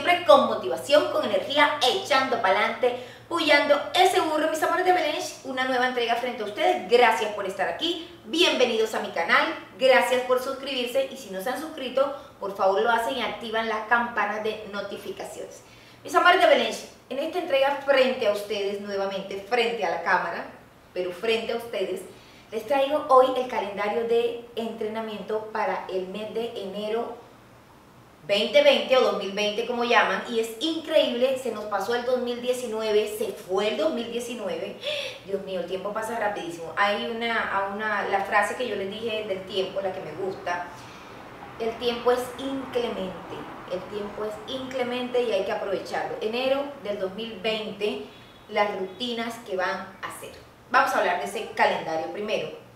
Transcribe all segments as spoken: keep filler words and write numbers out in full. siempre con motivación, con energía, echando para adelante, puyando ese burro, mis amores de Belén. Una nueva entrega frente a ustedes. Gracias por estar aquí, bienvenidos a mi canal, gracias por suscribirse, y si no se han suscrito, por favor lo hacen y activan las campanas de notificaciones. Mis amores de Belén, en esta entrega frente a ustedes, nuevamente frente a la cámara, pero frente a ustedes, les traigo hoy el calendario de entrenamiento para el mes de enero veinte veinte o dos mil veinte, como llaman, y es increíble, se nos pasó el dos mil diecinueve, se fue el dos mil diecinueve, Dios mío, el tiempo pasa rapidísimo. Hay una, una, la frase que yo les dije del tiempo, la que me gusta: el tiempo es inclemente, el tiempo es inclemente y hay que aprovecharlo. Enero del dos mil veinte, las rutinas que van a hacer. Vamos a hablar de ese calendario primero.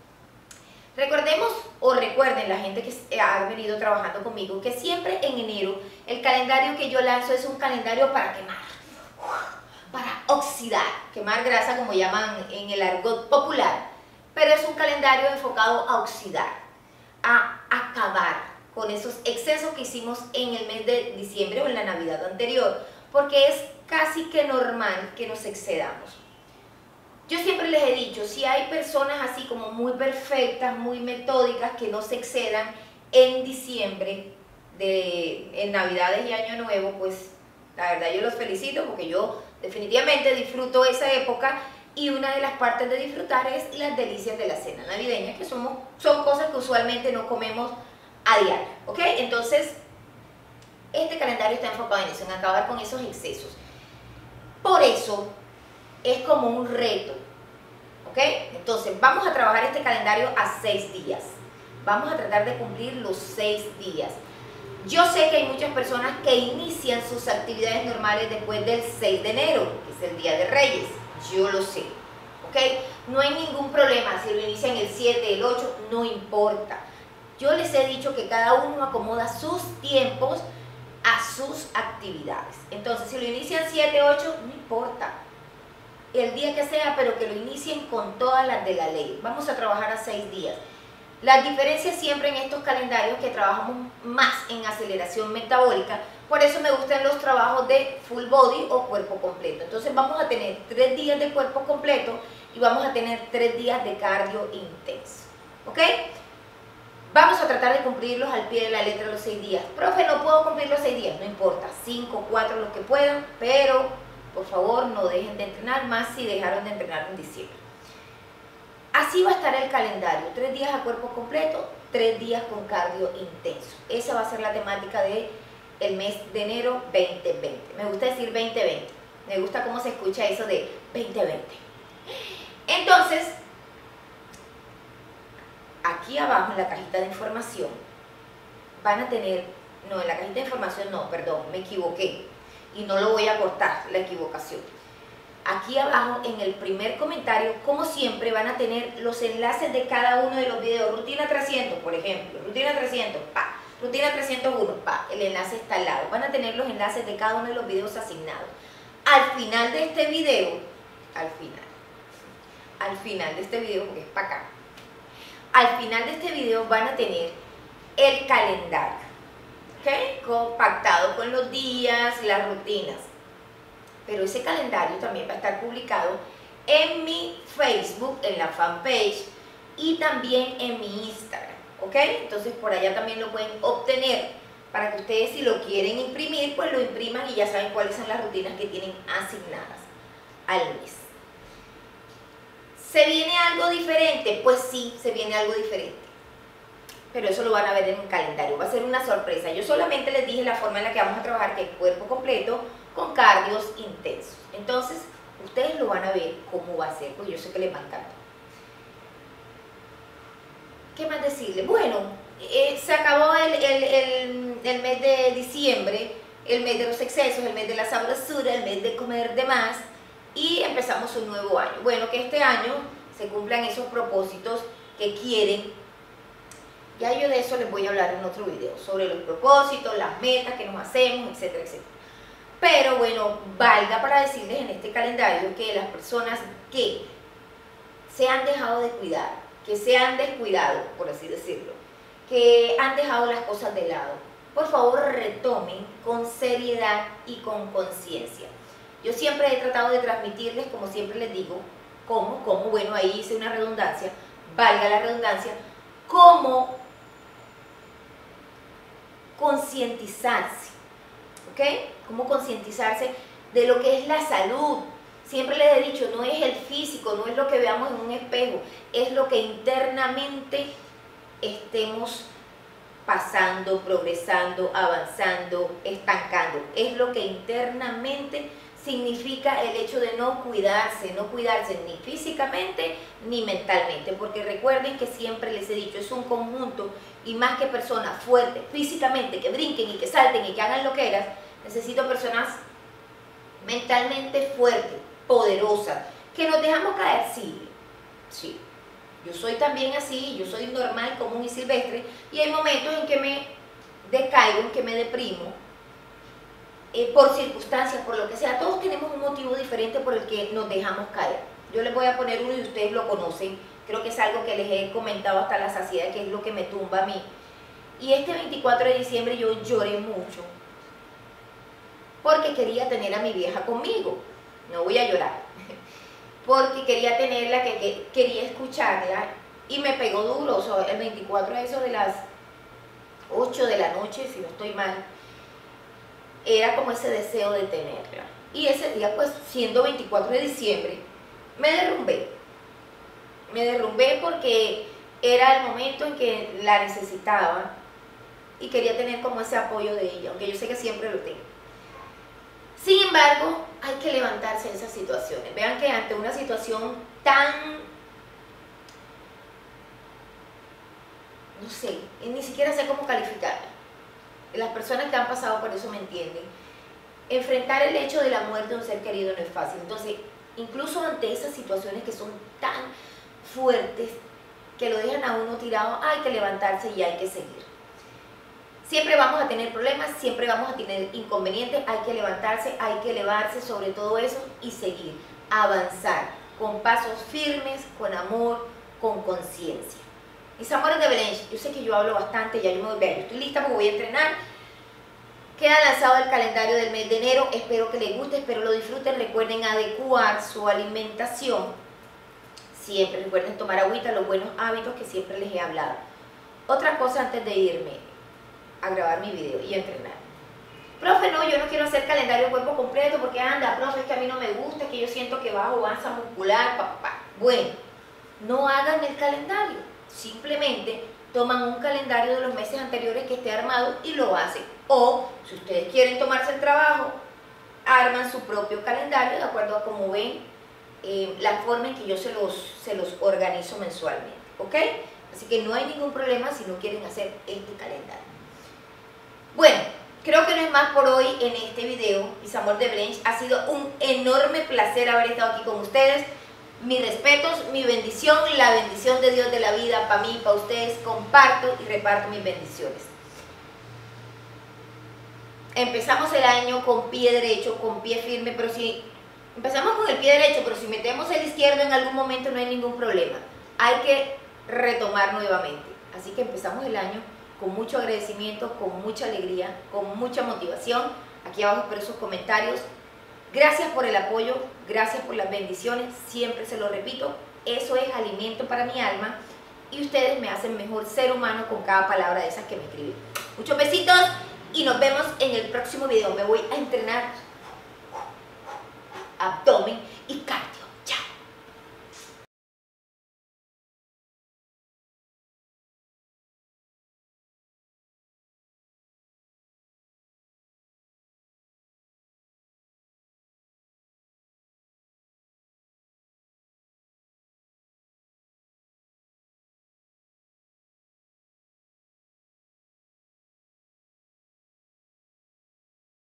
Recordemos o recuerden la gente que ha venido trabajando conmigo que siempre en enero el calendario que yo lanzo es un calendario para quemar, para oxidar, quemar grasa como llaman en el argot popular, pero es un calendario enfocado a oxidar, a acabar con esos excesos que hicimos en el mes de diciembre o en la Navidad anterior, porque es casi que normal que nos excedamos. Yo siempre les he dicho, si hay personas así como muy perfectas, muy metódicas, que no se excedan en diciembre, de, en Navidades y Año Nuevo, pues la verdad yo los felicito, porque yo definitivamente disfruto esa época, y una de las partes de disfrutar es las delicias de la cena navideña, que somos, son cosas que usualmente no comemos a diario, ¿ok? Entonces, este calendario está enfocado en eso, en acabar con esos excesos. Por eso es como un reto, ¿ok? Entonces vamos a trabajar este calendario a seis días. Vamos a tratar de cumplir los seis días. Yo sé que hay muchas personas que inician sus actividades normales después del seis de enero, que es el Día de Reyes. Yo lo sé, ¿ok? No hay ningún problema si lo inician el siete, el ocho, no importa. Yo les he dicho que cada uno acomoda sus tiempos a sus actividades. Entonces si lo inician siete, ocho, no importa. El día que sea, pero que lo inicien con todas las de la ley. Vamos a trabajar a seis días. Las diferencias siempre en estos calendarios que trabajamos más en aceleración metabólica, por eso me gustan los trabajos de full body o cuerpo completo. Entonces vamos a tener tres días de cuerpo completo y vamos a tener tres días de cardio intenso, ¿ok? Vamos a tratar de cumplirlos al pie de la letra los seis días. Profe, no puedo cumplir los seis días, no importa, cinco, cuatro, los que puedan, pero por favor, no dejen de entrenar, más si dejaron de entrenar en diciembre. Así va a estar el calendario, tres días a cuerpo completo, tres días con cardio intenso. Esa va a ser la temática del mes de enero veinte veinte. Me gusta decir veinte veinte, me gusta cómo se escucha eso de veinte veinte. Entonces, aquí abajo en la cajita de información van a tener, no, en la cajita de información no, perdón, me equivoqué. Y no lo voy a cortar, la equivocación. Aquí abajo en el primer comentario, como siempre, van a tener los enlaces de cada uno de los videos. Rutina trescientos, por ejemplo, rutina trescientos, pa, rutina trescientos uno, pa, el enlace está al lado. Van a tener los enlaces de cada uno de los videos asignados. Al final de este video, al final, al final de este video, porque es para acá, al final de este video van a tener el calendario. ¿Okay? Compactado con los días, las rutinas, pero ese calendario también va a estar publicado en mi Facebook, en la fanpage, y también en mi Instagram, ¿ok? Entonces por allá también lo pueden obtener, para que ustedes, si lo quieren imprimir, pues lo impriman y ya saben cuáles son las rutinas que tienen asignadas al mes. ¿Se viene algo diferente? Pues sí, se viene algo diferente, pero eso lo van a ver en un calendario, va a ser una sorpresa. Yo solamente les dije la forma en la que vamos a trabajar, que es cuerpo completo con cardios intensos. Entonces, ustedes lo van a ver cómo va a ser, pues yo sé que les va a encantar. ¿Qué más decirles? Bueno, eh, se acabó el, el, el, el mes de diciembre, el mes de los excesos, el mes de la sabrosura, el mes de comer de más, y empezamos un nuevo año. Bueno, que este año se cumplan esos propósitos que quieren. Ya yo de eso les voy a hablar en otro video, sobre los propósitos, las metas que nos hacemos, etcétera, etcétera. Pero bueno, valga para decirles en este calendario que las personas que se han dejado de cuidar, que se han descuidado, por así decirlo, que han dejado las cosas de lado, por favor retomen con seriedad y con conciencia. Yo siempre he tratado de transmitirles, como siempre les digo, cómo, cómo, bueno, ahí hice una redundancia, valga la redundancia, cómo concientizarse, ¿ok? Cómo concientizarse de lo que es la salud. Siempre les he dicho, no es el físico, no es lo que veamos en un espejo, es lo que internamente estemos pasando, progresando, avanzando, estancando. Es lo que internamente significa el hecho de no cuidarse, no cuidarse ni físicamente ni mentalmente, porque recuerden que siempre les he dicho, es un conjunto, y más que personas fuertes físicamente, que brinquen y que salten y que hagan lo que eras, necesito personas mentalmente fuertes, poderosas, que nos dejamos caer, sí, sí. Yo soy también así, yo soy normal, común y silvestre, y hay momentos en que me decaigo, en que me deprimo, eh, por circunstancias, por lo que sea. Todos tenemos un motivo diferente por el que nos dejamos caer. Yo les voy a poner uno y ustedes lo conocen, creo que es algo que les he comentado hasta la saciedad, que es lo que me tumba a mí. Y este veinticuatro de diciembre yo lloré mucho, porque quería tener a mi vieja conmigo, no voy a llorar, porque quería tenerla, que, que quería escucharla, y me pegó duro. O sea, el veinticuatro, eso de las ocho de la noche, si no estoy mal, era como ese deseo de tenerla, y ese día, pues siendo veinticuatro de diciembre, me derrumbé, me derrumbé porque era el momento en que la necesitaba, y quería tener como ese apoyo de ella, aunque yo sé que siempre lo tengo. Sin embargo, hay que levantarse en esas situaciones. Vean que ante una situación tan, no sé, ni siquiera sé cómo calificarla, las personas que han pasado por eso me entienden, enfrentar el hecho de la muerte de un ser querido no es fácil. Entonces, incluso ante esas situaciones que son tan fuertes, que lo dejan a uno tirado, hay que levantarse y hay que seguir. Siempre vamos a tener problemas, siempre vamos a tener inconvenientes, hay que levantarse, hay que elevarse sobre todo eso y seguir, avanzar con pasos firmes, con amor, con conciencia. Mis amores de Belén, yo sé que yo hablo bastante, ya yo me voy a ver, yo estoy lista porque voy a entrenar. Queda lanzado el calendario del mes de enero, espero que les guste, espero lo disfruten. Recuerden adecuar su alimentación, siempre recuerden tomar agüita, los buenos hábitos que siempre les he hablado. Otra cosa antes de irme a grabar mi video y a entrenar. Profe, no, yo no quiero hacer calendario de cuerpo completo porque anda, profe, es que a mí no me gusta, es que yo siento que bajo masa muscular, papá. Bueno, no hagan el calendario, simplemente toman un calendario de los meses anteriores que esté armado y lo hacen. O, si ustedes quieren tomarse el trabajo, arman su propio calendario de acuerdo a como ven eh, la forma en que yo se los, se los organizo mensualmente, ¿ok? Así que no hay ningún problema si no quieren hacer este calendario. Bueno, creo que no es más por hoy en este video, mis amores de Belén. Ha sido un enorme placer haber estado aquí con ustedes. Mis respetos, mi bendición, la bendición de Dios de la vida para mí, para ustedes. Comparto y reparto mis bendiciones. Empezamos el año con pie derecho, con pie firme, pero si empezamos con el pie derecho, pero si metemos el izquierdo en algún momento no hay ningún problema. Hay que retomar nuevamente. Así que empezamos el año con mucho agradecimiento, con mucha alegría, con mucha motivación. Aquí abajo espero sus comentarios. Gracias por el apoyo, gracias por las bendiciones. Siempre se lo repito, eso es alimento para mi alma y ustedes me hacen mejor ser humano con cada palabra de esas que me escriben. Muchos besitos y nos vemos en el próximo video. Me voy a entrenar abdomen y cardio.